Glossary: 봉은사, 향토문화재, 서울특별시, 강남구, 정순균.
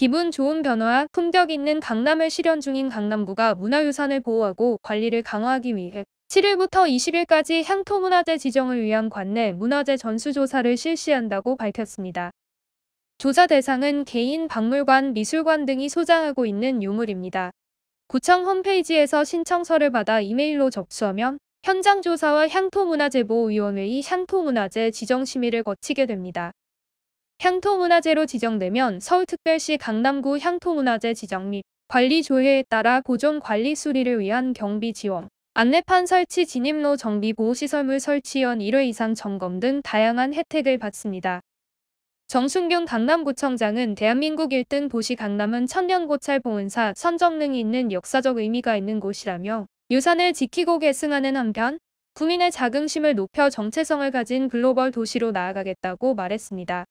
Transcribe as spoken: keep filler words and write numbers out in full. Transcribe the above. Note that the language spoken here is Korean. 기분 좋은 변화와 품격 있는 강남을 실현 중인 강남구가 문화유산을 보호하고 관리를 강화하기 위해 칠일부터 이십일까지 향토문화재 지정을 위한 관내 문화재 전수조사를 실시한다고 밝혔습니다. 조사 대상은 개인, 박물관, 미술관 등이 소장하고 있는 유물입니다. 구청 홈페이지에서 신청서를 받아 이메일로 접수하면 현장조사와 향토문화재보호위원회의 향토문화재 지정심의를 거치게 됩니다. 향토문화재로 지정되면 서울특별시 강남구 향토문화재 지정 및 관리 조회에 따라 보존 관리 수리를 위한 경비 지원, 안내판 설치, 진입로 정비, 보호시설물 설치 연 일회 이상 점검 등 다양한 혜택을 받습니다. 정순균 강남구청장은 대한민국 일등 도시 강남은 천년 고찰 봉은사 선정릉이 있는 역사적 의미가 있는 곳이라며 유산을 지키고 계승하는 한편 국민의 자긍심을 높여 정체성을 가진 글로벌 도시로 나아가겠다고 말했습니다.